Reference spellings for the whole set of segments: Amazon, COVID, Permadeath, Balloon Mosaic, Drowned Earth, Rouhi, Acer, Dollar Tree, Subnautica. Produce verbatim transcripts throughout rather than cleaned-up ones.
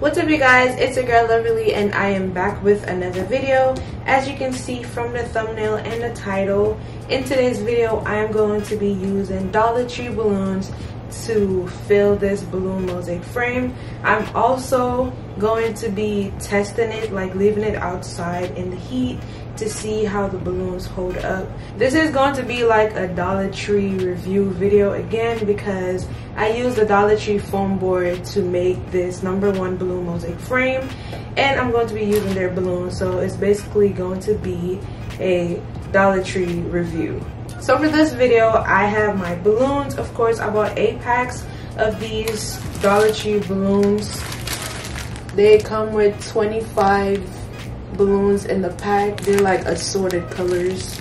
What's up you guys, it's your girl Loverly and I am back with another video. As you can see from the thumbnail and the title, in today's video I am going to be using Dollar Tree balloons to fill this balloon mosaic frame. I'm also going to be testing it, like leaving it outside in the heat to see how the balloons hold up. This is going to be like a Dollar Tree review video again because I used the Dollar Tree foam board to make this number one balloon mosaic frame, and I'm going to be using their balloons, so it's basically going to be a Dollar Tree review. So for this video I have my balloons. Of course I bought eight packs of these Dollar Tree balloons. They come with twenty-five balloons in the pack. They're like assorted colors.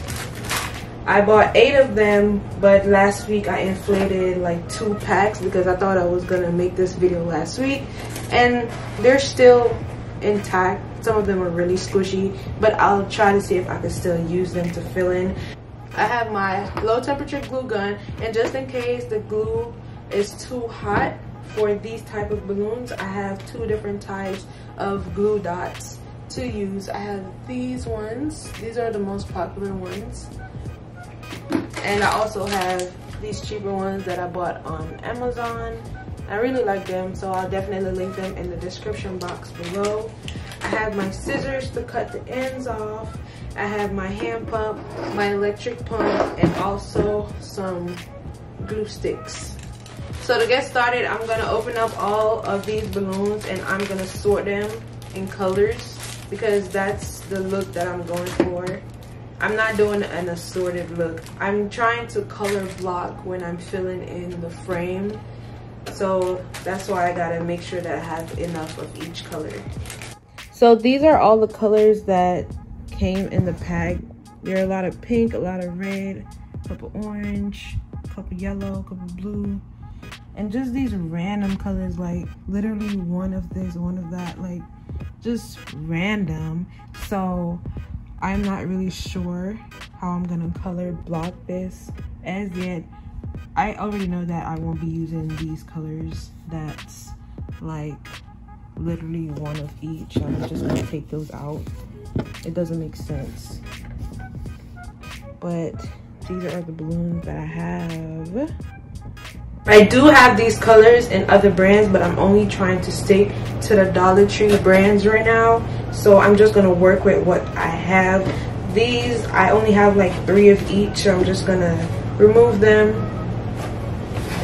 I bought eight of them, but last week I inflated like two packs because I thought I was gonna make this video last week, and they're still intact. Some of them are really squishy, but I'll try to see if I can still use them to fill in. I have my low temperature glue gun, and just in case the glue is too hot for these type of balloons, I have two different types of glue dots to use. I have these ones. These are the most popular ones, and I also have these cheaper ones that I bought on Amazon. I really like them, so I'll definitely link them in the description box below. I have my scissors to cut the ends off. I have my hand pump, my electric pump, and also some glue sticks. So to get started, I'm gonna open up all of these balloons and I'm gonna sort them in colors, because that's the look that I'm going for. I'm not doing an assorted look. I'm trying to color block when I'm filling in the frame. So that's why I gotta make sure that I have enough of each color. So these are all the colors that came in the pack. There are a lot of pink, a lot of red, a couple orange, a couple yellow, a couple blue, and just these random colors, like literally one of this, one of that, like just random. So I'm not really sure how I'm gonna color block this as yet. I already know that I won't be using these colors. That's like literally one of each. I'm just gonna take those out. It doesn't make sense. But these are the balloons that I have. I do have these colors in other brands, but I'm only trying to stick to the Dollar Tree brands right now. So I'm just gonna work with what I have. These, I only have like three of each, so I'm just gonna remove them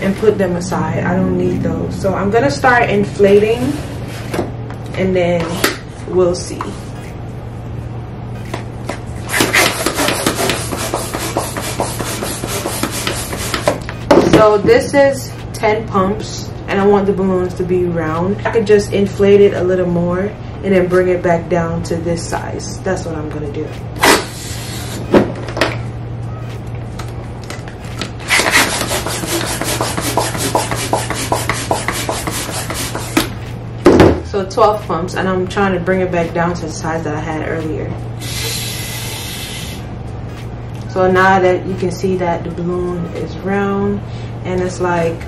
and put them aside. I don't need those. So I'm gonna start inflating and then we'll see. So this is ten pumps, and I want the balloons to be round. I could just inflate it a little more and then bring it back down to this size. That's what I'm gonna do. So twelve pumps, and I'm trying to bring it back down to the size that I had earlier. So now that you can see that the balloon is round and it's like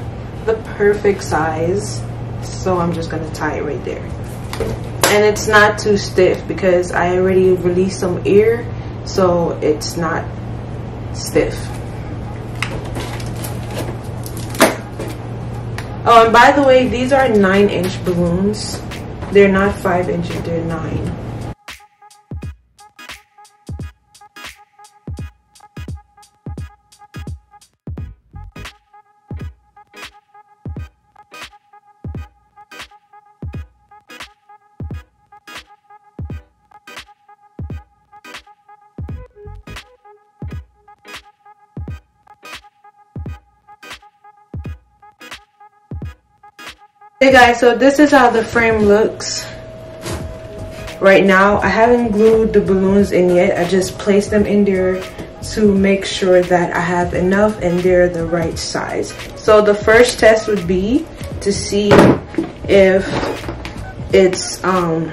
the perfect size, so I'm just gonna tie it right there. And it's not too stiff because I already released some air, so it's not stiff. Oh, and by the way, these are nine inch balloons. They're not five inches, they're nine. Hey guys, so this is how the frame looks right now. I haven't glued the balloons in yet. I just placed them in there to make sure that I have enough and they're the right size. So the first test would be to see if it's um,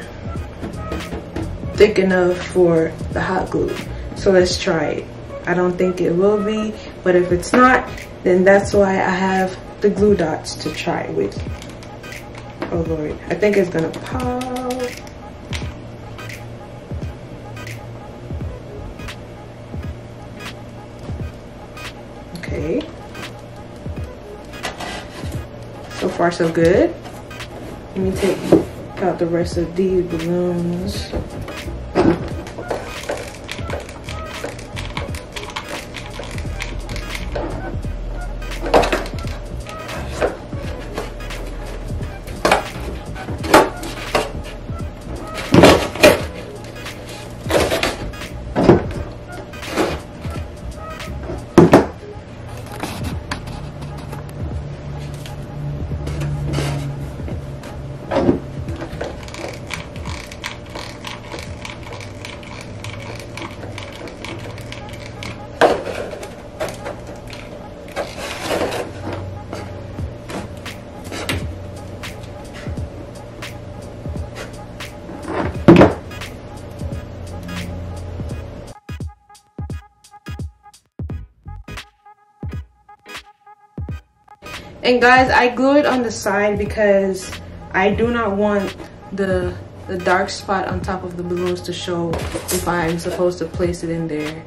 thick enough for the hot glue. So let's try it. I don't think it will be, but if it's not, then that's why I have the glue dots to try it with. Oh Lord, I think it's gonna pop. Okay. So far so good. Let me take out the rest of these balloons. And guys, I glue it on the side because I do not want the, the dark spot on top of the balloons to show if I'm supposed to place it in there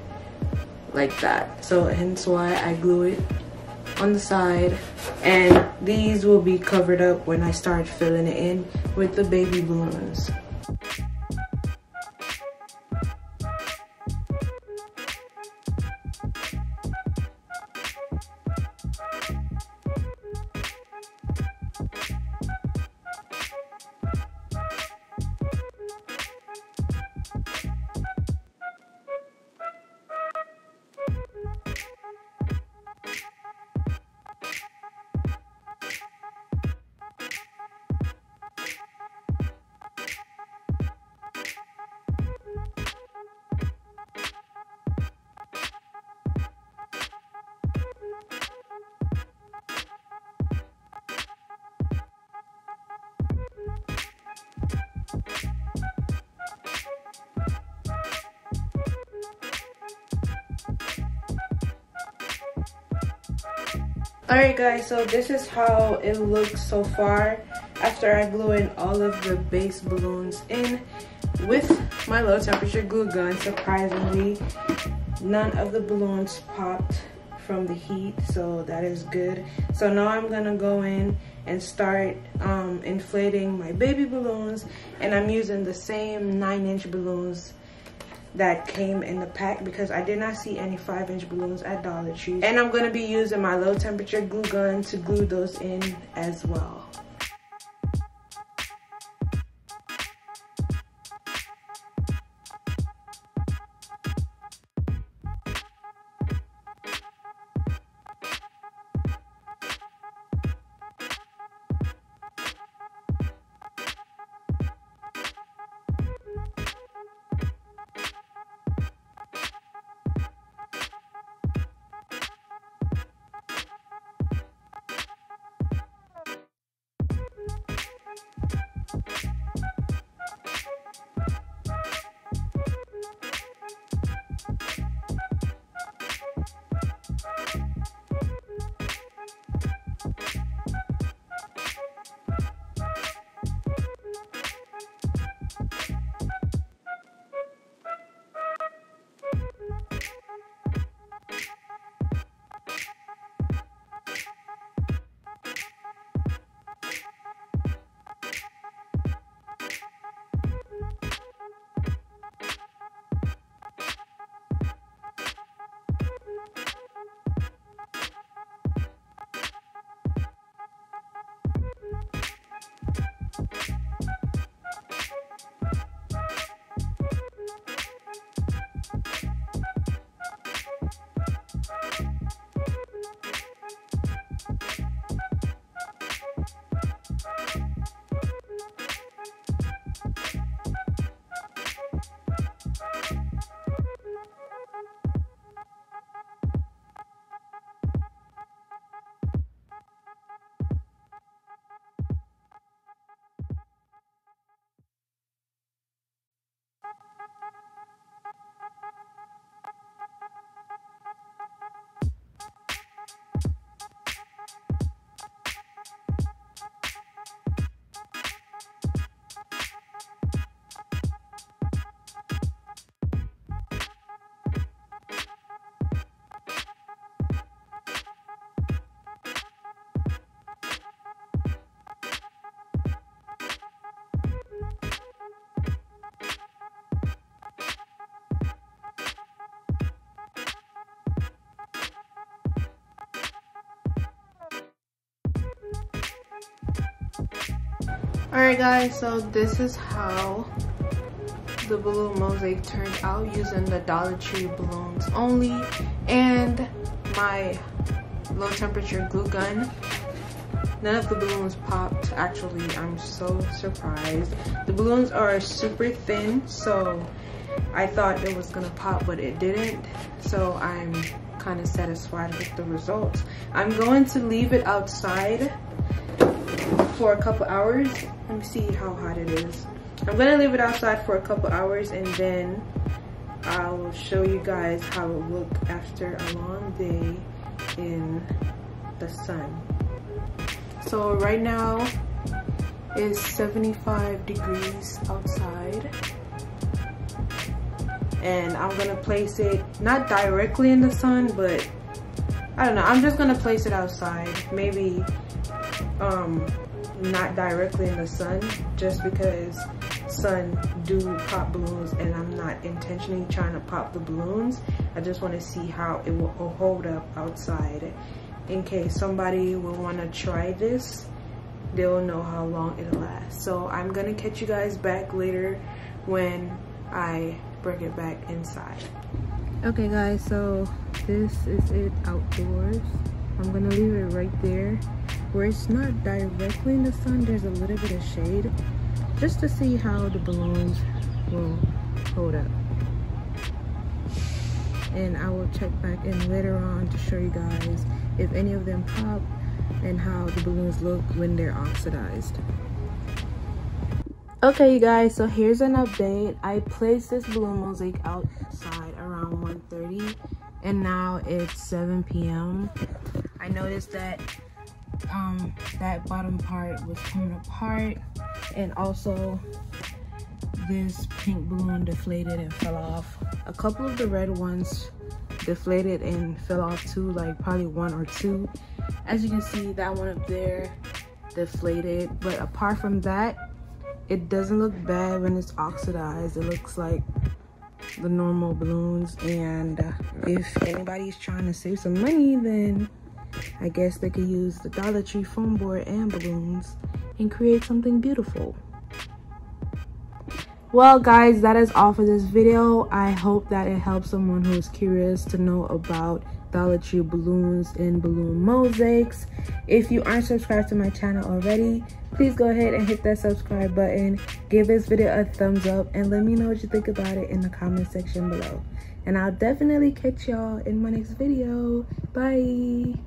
like that. So hence why I glue it on the side. And these will be covered up when I start filling it in with the baby balloons. Alright guys, so this is how it looks so far after I glue in all of the base balloons in with my low temperature glue gun. Surprisingly, none of the balloons popped from the heat, so that is good. So now I'm gonna go in and start um, inflating my baby balloons, and I'm using the same nine inch balloons that came in the pack because I did not see any five inch balloons at Dollar Tree. And I'm gonna be using my low temperature glue gun to glue those in as well. Alright guys, so this is how the balloon mosaic turned out using the Dollar Tree balloons only and my low temperature glue gun. None of the balloons popped. Actually, I'm so surprised. The balloons are super thin, so I thought it was gonna pop, but it didn't. So I'm kind of satisfied with the results. I'm going to leave it outside for a couple hours. Let me see how hot it is. I'm gonna leave it outside for a couple hours and then I'll show you guys how it looked after a long day in the sun. So right now it's seventy-five degrees outside, and I'm gonna place it not directly in the sun, but I don't know, I'm just gonna place it outside, maybe um not directly in the sun, just because sun do pop balloons and I'm not intentionally trying to pop the balloons. I just want to see how it will hold up outside. In case somebody will want to try this, they'll know how long it'll last. So I'm gonna catch you guys back later when I bring it back inside. Okay guys, so this is it outdoors. I'm gonna leave it right there where it's not directly in the sun. There's a little bit of shade, just to see how the balloons will hold up. And I will check back in later on to show you guys if any of them pop and how the balloons look when they're oxidized. Okay you guys, so here's an update. I placed this balloon mosaic outside around one thirty and now it's seven p m I noticed that um that bottom part was coming apart, and also this pink balloon deflated and fell off. A couple of the red ones deflated and fell off too, like probably one or two. As you can see, that one up there deflated, but apart from that, it doesn't look bad when it's oxidized. It looks like the normal balloons, and if anybody's trying to save some money, then I guess they could use the Dollar Tree foam board and balloons and create something beautiful. Well guys, that is all for this video. I hope that it helps someone who's curious to know about Dollar Tree balloons and balloon mosaics. If you aren't subscribed to my channel already, please go ahead and hit that subscribe button. Give this video a thumbs up and let me know what you think about it in the comment section below. And I'll definitely catch y'all in my next video. Bye!